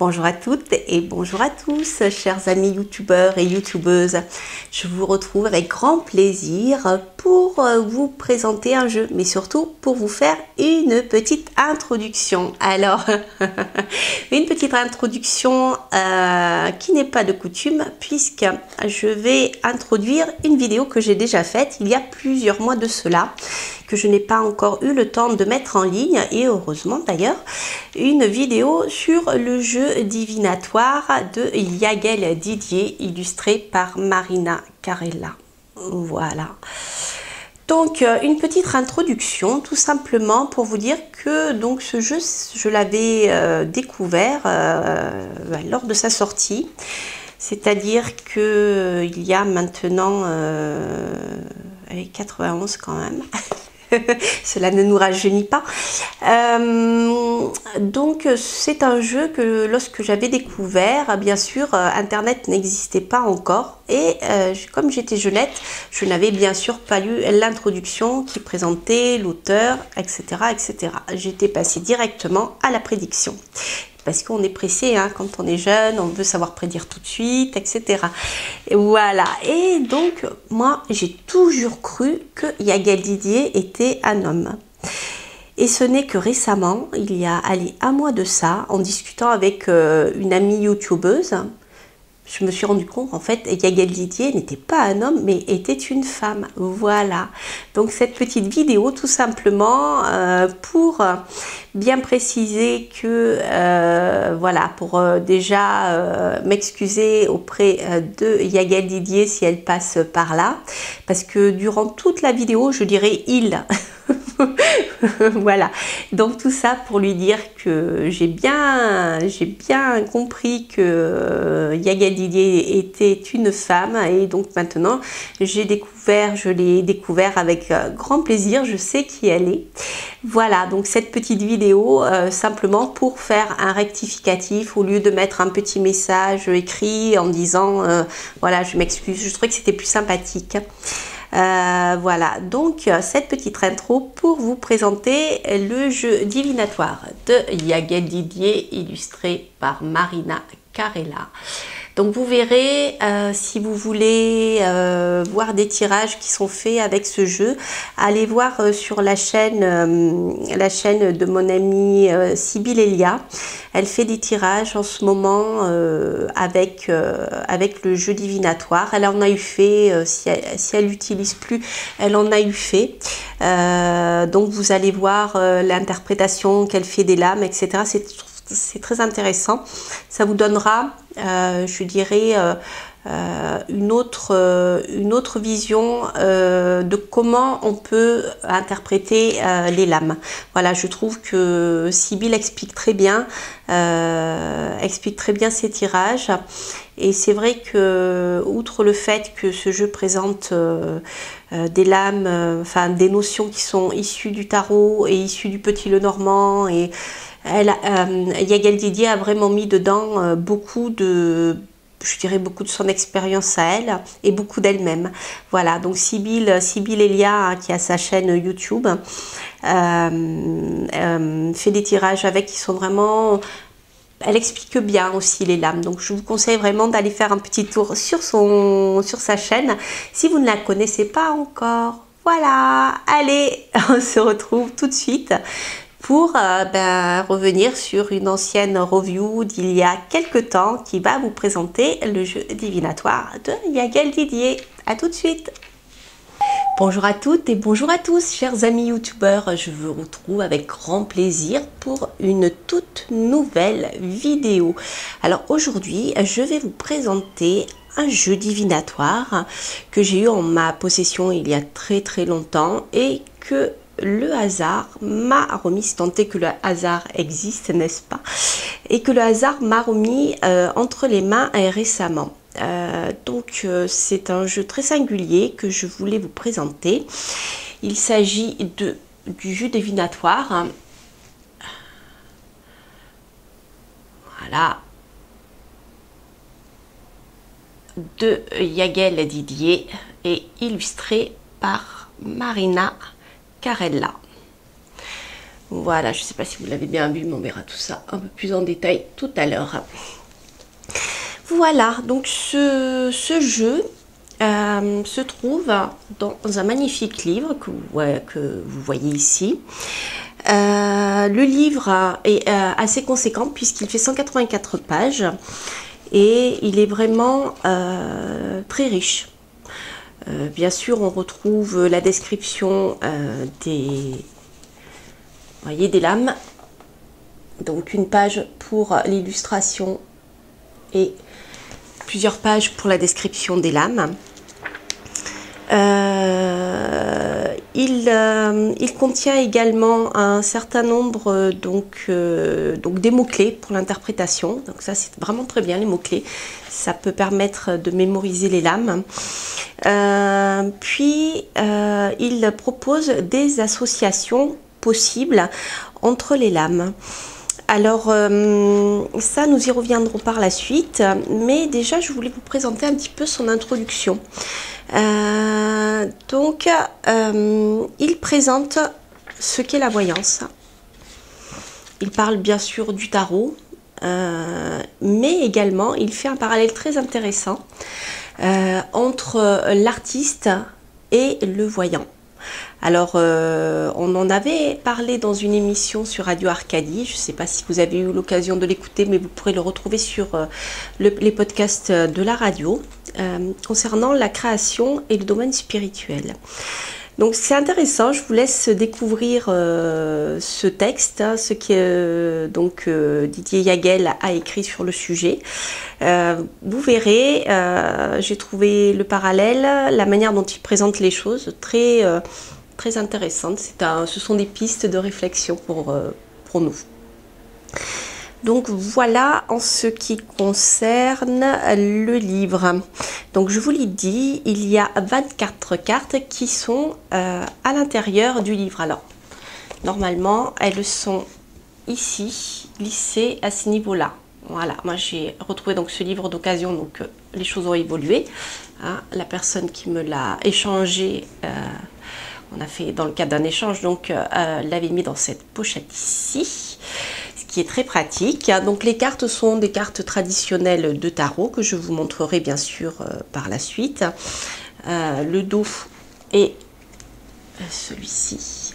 Bonjour à toutes et bonjour à tous, chers amis youtubeurs et youtubeuses. Je vous retrouve avec grand plaisir pour vous présenter un jeu, mais surtout pour vous faire une petite introduction. Alors, une petite introduction qui n'est pas de coutume, puisque je vais introduire une vidéo que j'ai déjà faite il y a plusieurs mois de cela, que je n'ai pas encore eu le temps de mettre en ligne, et heureusement d'ailleurs, une vidéo sur le jeu divinatoire de Yaguel Didier, illustré par Marina Karella. Voilà. Donc une petite introduction tout simplement pour vous dire que donc ce jeu, je l'avais découvert lors de sa sortie, c'est-à-dire que il y a maintenant 91 quand même. Cela ne nous rajeunit pas. Donc c'est un jeu que lorsque j'avais découvert, bien sûr, internet n'existait pas encore, et comme j'étais jeunette, je n'avais bien sûr pas lu l'introduction qui présentait l'auteur, etc., etc. J'étais passée directement à la prédiction. Parce qu'on est pressé, hein, quand on est jeune, on veut savoir prédire tout de suite, etc. Et voilà. Et donc, moi, j'ai toujours cru que Yaguel Didier était un homme. Et ce n'est que récemment, il y a un mois de ça, en discutant avec une amie youtubeuse, je me suis rendu compte, en fait, Yaguel Didier n'était pas un homme, mais était une femme. Voilà. Donc, cette petite vidéo, tout simplement, pour bien préciser que, voilà, pour déjà m'excuser auprès de Yaguel Didier si elle passe par là. Parce que durant toute la vidéo, je dirais « il ». Voilà, donc tout ça pour lui dire que j'ai bien compris que Yaguel Didier était une femme, et donc maintenant je l'ai découvert avec grand plaisir, je sais qui elle est. Voilà, donc cette petite vidéo simplement pour faire un rectificatif au lieu de mettre un petit message écrit en disant voilà, je m'excuse, je trouvais que c'était plus sympathique. Voilà, donc cette petite intro pour vous présenter le jeu divinatoire de Yaguel Didier, illustré par Marina Karella. Donc vous verrez, si vous voulez voir des tirages qui sont faits avec ce jeu, allez voir sur la chaîne de mon amie Sibylle Elia. Elle fait des tirages en ce moment avec le jeu divinatoire. Elle en a eu fait, si elle l'utilise plus, elle en a eu fait. Donc vous allez voir l'interprétation qu'elle fait des lames, etc. C'est très intéressant. Ça vous donnera, je dirais, une autre vision de comment on peut interpréter les lames. Voilà, je trouve que Sibylle explique très bien ses tirages. Et c'est vrai que, outre le fait que ce jeu présente des lames, enfin des notions qui sont issues du tarot et issues du Petit Lenormand, et Yaguel Didier a vraiment mis dedans beaucoup de son expérience à elle et beaucoup d'elle-même. Voilà, donc Sibylle Elia, qui a sa chaîne YouTube, fait des tirages avec qui sont vraiment... Elle explique bien aussi les lames, donc je vous conseille vraiment d'aller faire un petit tour sur sa chaîne si vous ne la connaissez pas encore. Voilà, allez, on se retrouve tout de suite pour revenir sur une ancienne review d'il y a quelques temps qui va vous présenter le jeu divinatoire de Yaguel Didier. A tout de suite. Bonjour à toutes et bonjour à tous, chers amis youtubeurs, je vous retrouve avec grand plaisir pour une toute nouvelle vidéo. Alors aujourd'hui, je vais vous présenter un jeu divinatoire que j'ai eu en ma possession il y a très longtemps, et que le hasard m'a remis, tant est que le hasard existe, n'est-ce pas, et que le hasard m'a remis entre les mains récemment. Donc c'est un jeu très singulier que je voulais vous présenter. Il s'agit du jeu divinatoire. Voilà. De Yaguel Didier et illustré par Marina Karella. Voilà, je ne sais pas si vous l'avez bien vu, mais on verra tout ça un peu plus en détail tout à l'heure. Voilà, donc ce jeu se trouve dans un magnifique livre que vous voyez ici. Le livre est assez conséquent puisqu'il fait 184 pages et il est vraiment très riche. Bien sûr, on retrouve la description des lames, donc une page pour l'illustration et plusieurs pages pour la description des lames. Il contient également un certain nombre des mots-clés pour l'interprétation. Donc ça, c'est vraiment très bien, les mots-clés. Ça peut permettre de mémoriser les lames. Puis, il propose des associations possibles entre les lames. Alors, ça, nous y reviendrons par la suite, mais déjà, je voulais vous présenter un petit peu son introduction. Il présente ce qu'est la voyance. Il parle bien sûr du tarot, mais également, il fait un parallèle très intéressant entre l'artiste et le voyant. Alors, on en avait parlé dans une émission sur Radio Arcadie. Je ne sais pas si vous avez eu l'occasion de l'écouter, mais vous pourrez le retrouver sur les podcasts de la radio concernant la création et le domaine spirituel. Donc, c'est intéressant. Je vous laisse découvrir ce texte, hein, ce que Didier Yaguel a écrit sur le sujet. Vous verrez, j'ai trouvé le parallèle, la manière dont il présente les choses très, très intéressante. Ce sont des pistes de réflexion pour nous. Donc voilà en ce qui concerne le livre. Donc je vous l'ai dit, il y a 24 cartes qui sont à l'intérieur du livre. Alors normalement elles sont ici lissées à ce niveau-là. Voilà, moi j'ai retrouvé donc ce livre d'occasion, donc les choses ont évolué. Hein, la personne qui me l'a échangé, on a fait dans le cadre d'un échange, donc l'avait mis dans cette pochette ici, qui est très pratique. Donc les cartes sont des cartes traditionnelles de tarot que je vous montrerai bien sûr par la suite. Le dos est celui-ci.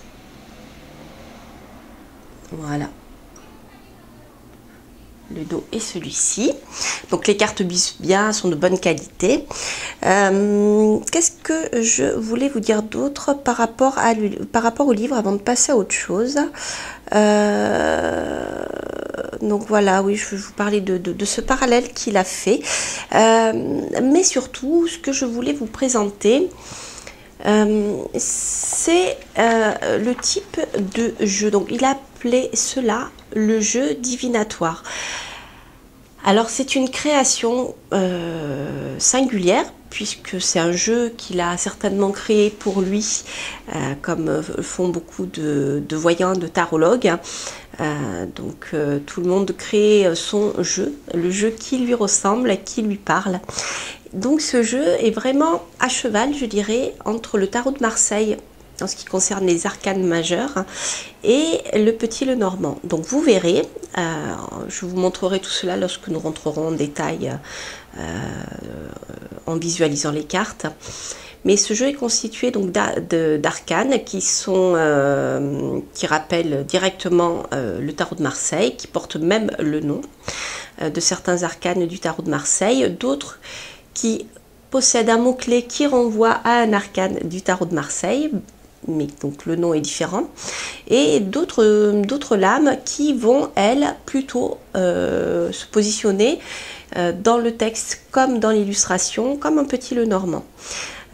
Voilà. Le dos est celui-ci. Donc les cartes bisent bien, sont de bonne qualité. Qu'est-ce que je voulais vous dire d'autre par rapport au livre avant de passer à autre chose? Donc voilà, oui, je vais vous parler de ce parallèle qu'il a fait. Mais surtout, ce que je voulais vous présenter, c'est le type de jeu. Donc il a appelé cela le jeu divinatoire. Alors c'est une création singulière, puisque c'est un jeu qu'il a certainement créé pour lui, comme font beaucoup de voyants, de tarologues. Donc tout le monde crée son jeu, le jeu qui lui ressemble, qui lui parle. Donc ce jeu est vraiment à cheval, je dirais, entre le tarot de Marseille, en ce qui concerne les arcanes majeures, et le Petit Lenormand. Donc vous verrez, je vous montrerai tout cela lorsque nous rentrerons en détail en visualisant les cartes. Mais ce jeu est constitué donc d'arcanes qui rappellent directement le tarot de Marseille, qui porte même le nom de certains arcanes du tarot de Marseille, d'autres qui possèdent un mot-clé qui renvoie à un arcane du tarot de Marseille, mais donc le nom est différent, et d'autres lames qui vont, elles, plutôt se positionner dans le texte comme dans l'illustration, comme un Petit Lenormand.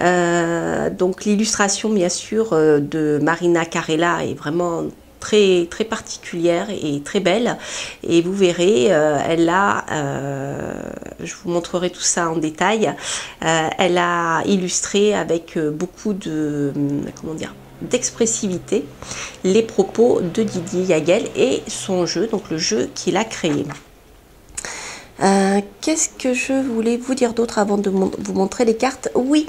Donc l'illustration, bien sûr, de Marina Karella est vraiment très, très particulière et très belle, et vous verrez, je vous montrerai tout ça en détail, elle a illustré avec beaucoup de, d'expressivité les propos de Didier Yaguel et son jeu, donc le jeu qu'il a créé. Qu'est-ce que je voulais vous dire d'autre avant de vous montrer les cartes? Oui,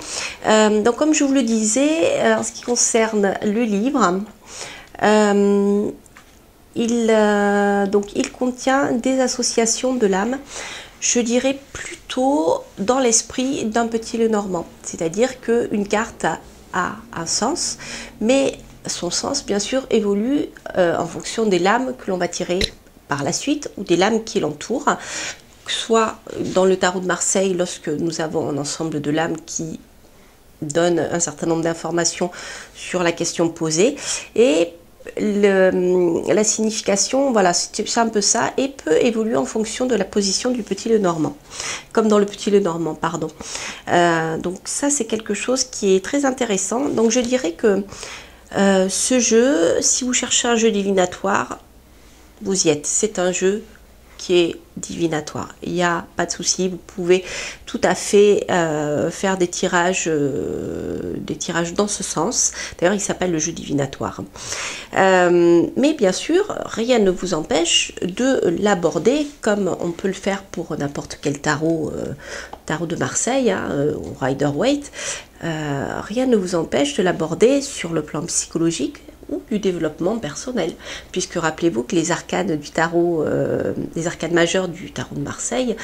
donc comme je vous le disais, en ce qui concerne le livre, Il contient des associations de l'âme, je dirais plutôt dans l'esprit d'un petit Lenormand. C'est-à-dire qu'une carte a un sens, mais son sens, bien sûr, évolue en fonction des lames que l'on va tirer par la suite ou des lames qui l'entourent. Soit dans le tarot de Marseille, lorsque nous avons un ensemble de lames qui donne un certain nombre d'informations sur la question posée, et la signification, voilà, c'est un peu ça, et peut évoluer en fonction de la position du petit Lenormand, comme dans le petit Lenormand, pardon. Donc ça, c'est quelque chose qui est très intéressant. Donc je dirais que ce jeu, si vous cherchez un jeu divinatoire, vous y êtes. C'est un jeu qui est divinatoire. Il n'y a pas de souci, vous pouvez tout à fait faire des tirages dans ce sens. D'ailleurs, il s'appelle le jeu divinatoire. Mais bien sûr, rien ne vous empêche de l'aborder comme on peut le faire pour n'importe quel tarot, tarot de Marseille, hein, ou Rider-Waite. Rien ne vous empêche de l'aborder sur le plan psychologique, du développement personnel, puisque rappelez-vous que les arcades du tarot, les arcades majeures du tarot de Marseille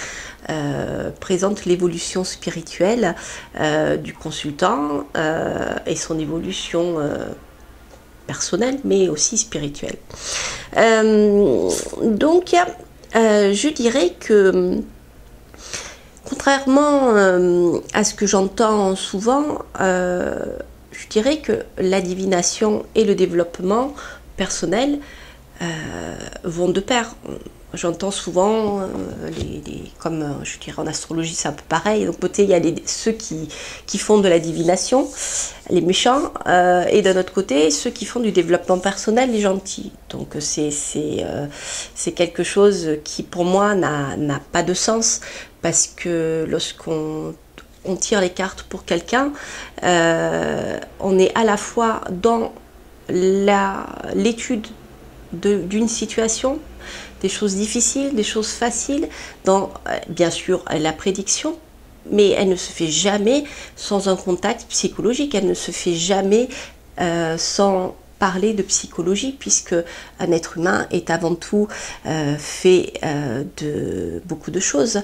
présentent l'évolution spirituelle du consultant et son évolution personnelle, mais aussi spirituelle. Donc je dirais que contrairement à ce que j'entends souvent, je dirais que la divination et le développement personnel vont de pair. J'entends souvent, comme je dirais en astrologie, c'est un peu pareil. D'un côté, il y a ceux qui font de la divination, les méchants, et d'un autre côté, ceux qui font du développement personnel, les gentils. Donc c'est quelque chose qui, pour moi, n'a pas de sens, parce que lorsqu'on tire les cartes pour quelqu'un, on est à la fois dans l'étude d'une situation, des choses difficiles, des choses faciles, dans bien sûr la prédiction, mais elle ne se fait jamais sans un contact psychologique, elle ne se fait jamais sans parler de psychologie, puisque un être humain est avant tout fait de beaucoup de choses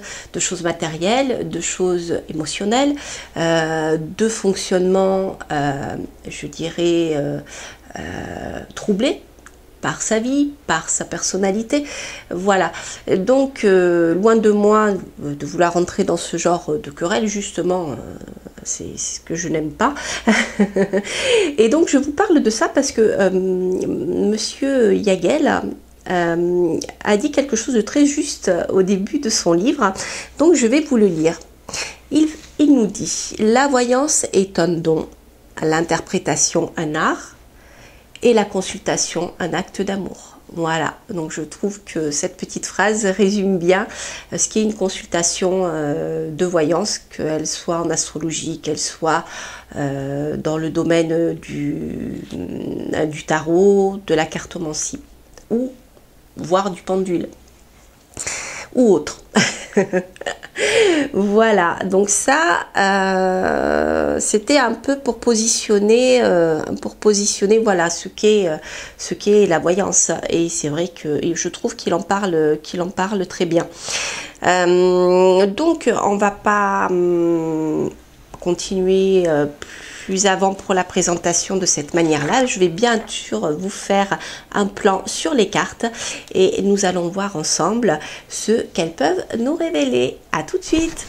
matérielles, de choses émotionnelles, de fonctionnements, je dirais, troublés par sa vie, par sa personnalité, voilà. Donc, loin de moi de vouloir entrer dans ce genre de querelle, justement, c'est ce que je n'aime pas. Et donc, je vous parle de ça parce que Monsieur Yaguel a dit quelque chose de très juste au début de son livre. Donc, je vais vous le lire. Il nous dit « La voyance est un don, l'interprétation un art, et la consultation, un acte d'amour. » Voilà, donc je trouve que cette petite phrase résume bien ce qu'est une consultation de voyance, qu'elle soit en astrologie, qu'elle soit dans le domaine du tarot, de la cartomancie, ou voire du pendule, ou autre. Voilà, donc ça c'était un peu pour positionner voilà ce qu'est la voyance, et c'est vrai que je trouve qu'il en parle très bien. Donc on va pas continuer plus avant pour la présentation de cette manière-là. Je vais bien sûr vous faire un plan sur les cartes et nous allons voir ensemble ce qu'elles peuvent nous révéler. À tout de suite.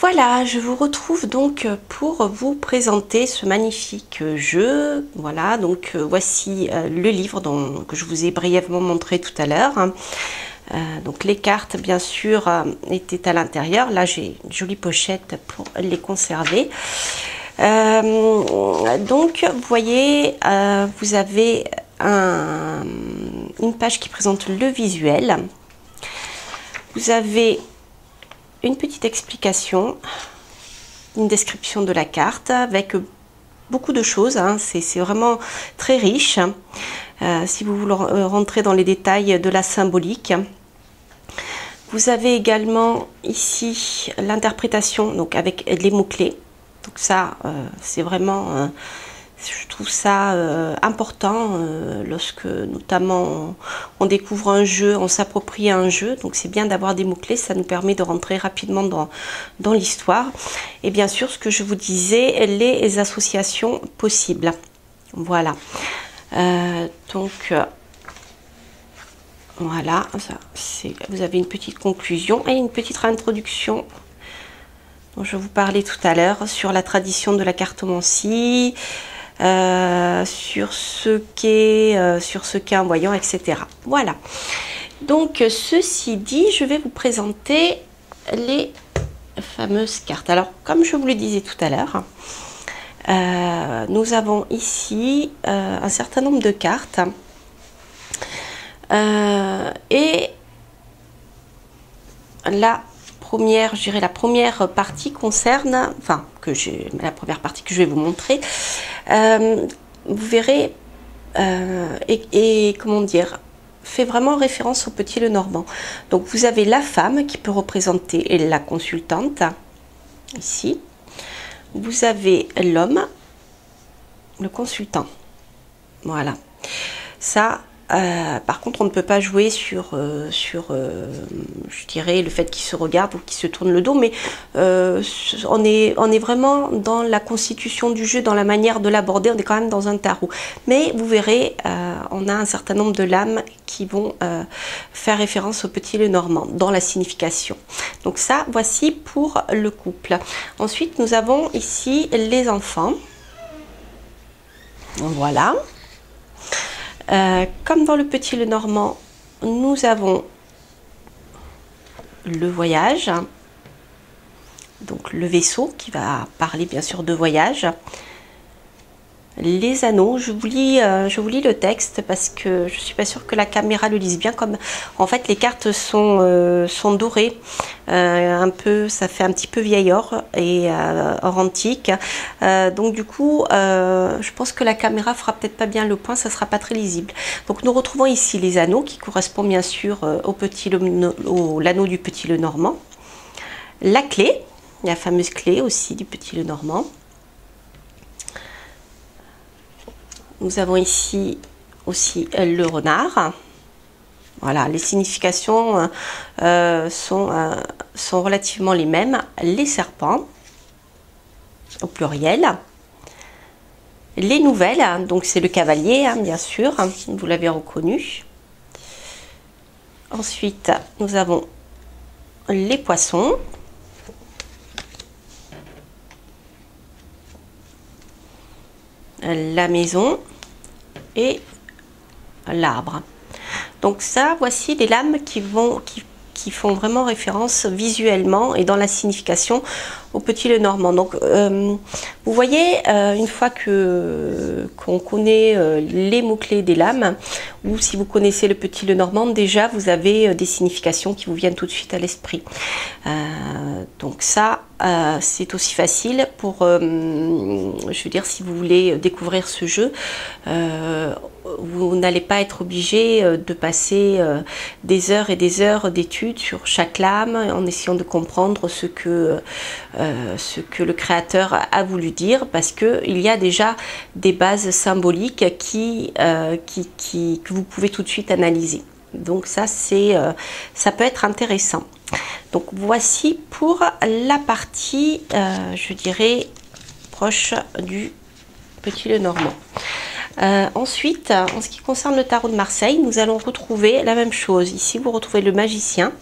Voilà, je vous retrouve donc pour vous présenter ce magnifique jeu. Voilà, donc voici le livre que je vous ai brièvement montré tout à l'heure. Donc les cartes, bien sûr, étaient à l'intérieur. Là, j'ai une jolie pochette pour les conserver. Donc, vous voyez, vous avez une page qui présente le visuel. Vous avez une petite explication, une description de la carte avec beaucoup de choses. Hein. C'est vraiment très riche. Si vous voulez rentrer dans les détails de la symbolique. Vous avez également ici l'interprétation, donc avec les mots-clés. Donc ça, c'est vraiment Je trouve ça important lorsque notamment on découvre un jeu, on s'approprie un jeu. Donc c'est bien d'avoir des mots-clés, ça nous permet de rentrer rapidement dans l'histoire. Et bien sûr, ce que je vous disais, les associations possibles. Voilà. Voilà, ça, vous avez une petite conclusion et une petite introduction dont je vous parlais tout à l'heure sur la tradition de la cartomancie, sur ce qu'est un voyant, etc. Voilà. Donc, ceci dit, je vais vous présenter les fameuses cartes. Alors, comme je vous le disais tout à l'heure, nous avons ici un certain nombre de cartes. Et la première, je dirais, la première partie que je vais vous montrer, vous verrez, comment dire, fait vraiment référence au Petit Lenormand. Donc vous avez la femme qui peut représenter la consultante, ici. Vous avez l'homme, le consultant. Voilà. Ça. Par contre, on ne peut pas jouer sur, je dirais, le fait qu'il se regarde ou qu'il se tourne le dos, mais on est vraiment dans la constitution du jeu, dans la manière de l'aborder, on est quand même dans un tarot. Mais vous verrez, on a un certain nombre de lames qui vont faire référence au Petit Lenormand dans la signification. Donc ça, voici pour le couple. Ensuite, nous avons ici les enfants. Voilà. Comme dans le Petit Lenormand, nous avons le voyage, donc le vaisseau qui va parler bien sûr de voyage, les anneaux. Je vous lis le texte parce que je ne suis pas sûre que la caméra le lise bien. Comme en fait les cartes sont dorées, un peu, ça fait un petit peu vieil or et or antique, donc du coup je pense que la caméra fera peut-être pas bien le point, ça sera pas très lisible. Donc nous retrouvons ici les anneaux qui correspondent bien sûr l'anneau du Petit Lenormand, la clé, la fameuse clé aussi du Petit Lenormand. Nous avons ici aussi le renard. Voilà, les significations sont relativement les mêmes. Les serpents, au pluriel. Les nouvelles, hein, donc c'est le cavalier, hein, bien sûr, hein, vous l'avez reconnu. Ensuite, nous avons les poissons. La maison et l'arbre. Donc ça, voici les lames qui font vraiment référence visuellement et dans la signification au Petit Lenormand. Donc vous voyez, une fois qu'on connaît les mots-clés des lames, ou si vous connaissez le Petit Lenormand, déjà vous avez des significations qui vous viennent tout de suite à l'esprit. Donc ça, c'est aussi facile pour, je veux dire, si vous voulez découvrir ce jeu, vous n'allez pas être obligé de passer des heures et des heures d'études sur chaque lame en essayant de comprendre ce que le créateur a voulu dire, parce qu'il y a déjà des bases symboliques que vous pouvez tout de suite analyser. Donc ça, ça peut être intéressant. Donc voici pour la partie, je dirais, proche du Petit Lenormand. Ensuite, en ce qui concerne le tarot de Marseille, nous allons retrouver la même chose. Ici, vous retrouvez le magicien.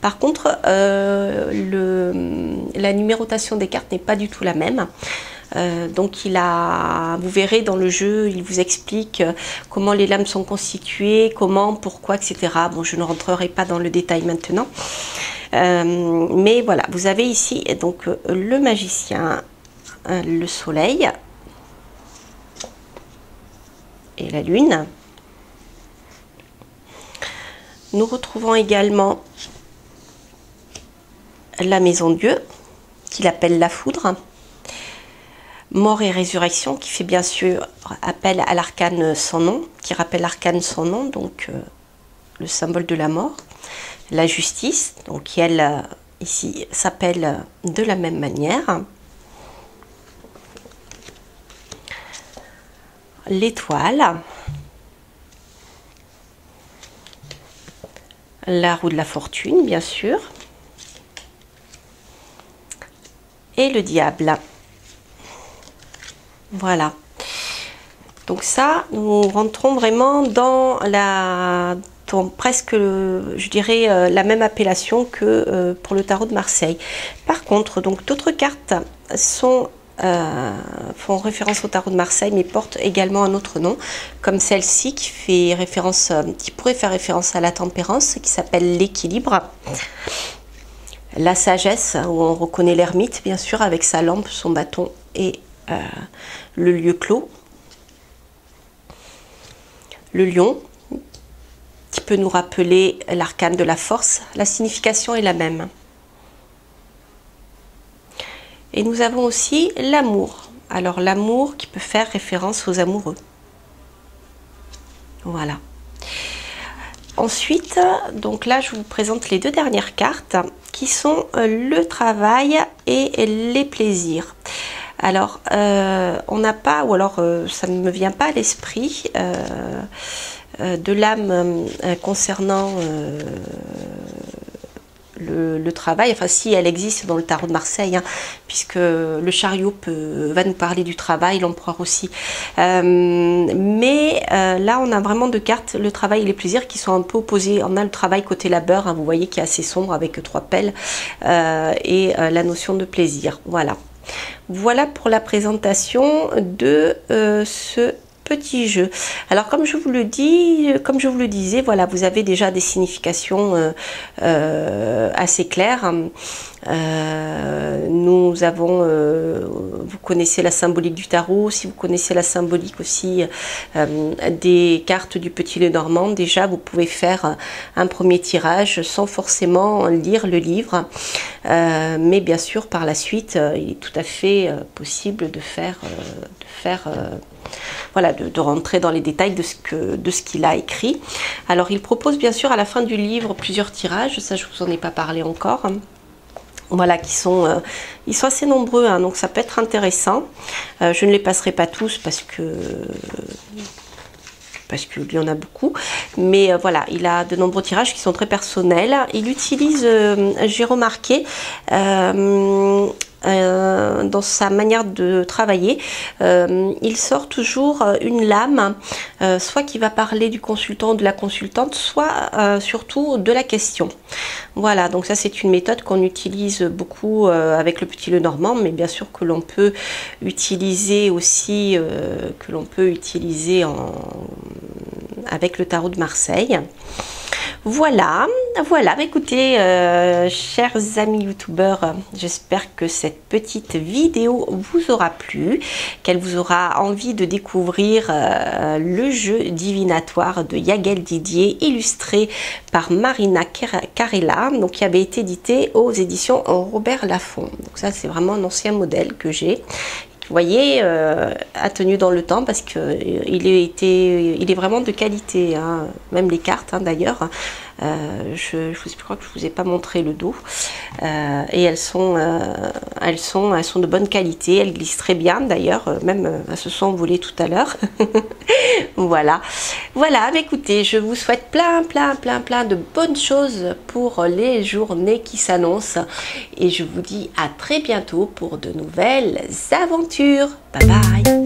Par contre, la numérotation des cartes n'est pas du tout la même. Donc vous verrez dans le jeu, il vous explique comment les lames sont constituées, comment, pourquoi, etc. Bon, je ne rentrerai pas dans le détail maintenant. Mais voilà, vous avez ici donc le magicien, le soleil et la lune. Nous retrouvons également la maison Dieu, qu'il appelle la foudre. Mort et résurrection, qui fait bien sûr appel à l'arcane sans nom, qui rappelle l'arcane sans nom, donc le symbole de la mort. La justice, donc qui elle ici s'appelle de la même manière. l'étoile, la roue de la fortune, bien sûr, et le diable. Voilà. Donc ça, nous rentrons vraiment dans la... presque, je dirais, la même appellation que pour le tarot de Marseille. Par contre, donc d'autres cartes sont, font référence au tarot de Marseille, mais portent également un autre nom, comme celle-ci qui fait référence, qui pourrait faire référence à la tempérance, qui s'appelle l'équilibre, la sagesse, où on reconnaît l'ermite, bien sûr, avec sa lampe, son bâton et le lieu clos, le lion, qui peut nous rappeler l'arcane de la force. La signification est la même. Et nous avons aussi l'amour. Alors l'amour qui peut faire référence aux amoureux. Voilà. Ensuite, donc là je vous présente les deux dernières cartes qui sont le travail et les plaisirs. Alors on n'a pas, ou alors ça ne me vient pas à l'esprit de l'âme concernant le travail, enfin si elle existe dans le tarot de Marseille, hein, puisque le chariot va nous parler du travail, l'empereur aussi, mais là on a vraiment deux cartes, le travail et les plaisirs, qui sont un peu opposés. On a le travail côté labeur, hein, vous voyez qui est assez sombre avec trois pelles, et la notion de plaisir. Voilà, voilà pour la présentation de ce petit jeu. Alors comme je vous le dis, comme je vous le disais, voilà, vous avez déjà des significations assez claires. Nous avons, vous connaissez la symbolique du tarot, si vous connaissez la symbolique aussi des cartes du Petit Lenormand, déjà vous pouvez faire un premier tirage sans forcément lire le livre, mais bien sûr par la suite il est tout à fait possible de rentrer dans les détails de ce qu'il a écrit. Alors il propose bien sûr à la fin du livre plusieurs tirages, ça je vous en ai pas parlé encore. Voilà, ils sont assez nombreux, hein, donc ça peut être intéressant. Je ne les passerai pas tous parce que il y en a beaucoup, mais voilà, il a de nombreux tirages qui sont très personnels. Il utilise, j'ai remarqué, dans sa manière de travailler, il sort toujours une lame, soit qui va parler du consultant ou de la consultante, soit surtout de la question. Voilà, donc ça c'est une méthode qu'on utilise beaucoup avec le Petit Lenormand, mais bien sûr que l'on peut utiliser aussi, avec le tarot de Marseille. Voilà, voilà, écoutez, chers amis youtubeurs, j'espère que cette petite vidéo vous aura plu, qu'elle vous aura envie de découvrir le jeu divinatoire de Yaguel Didier, illustré par Marina Karella, donc qui avait été édité aux éditions Robert Laffont. Donc ça c'est vraiment un ancien modèle que j'ai. Vous voyez, a tenu dans le temps parce qu'il est vraiment de qualité, hein. Même les cartes, hein, d'ailleurs. Je crois que je ne vous ai pas montré le dos. Et elles sont de bonne qualité, elles glissent très bien d'ailleurs, même elles se sont envolées tout à l'heure. Voilà, voilà, écoutez, je vous souhaite plein de bonnes choses pour les journées qui s'annoncent. Et je vous dis à très bientôt pour de nouvelles aventures. Bye bye.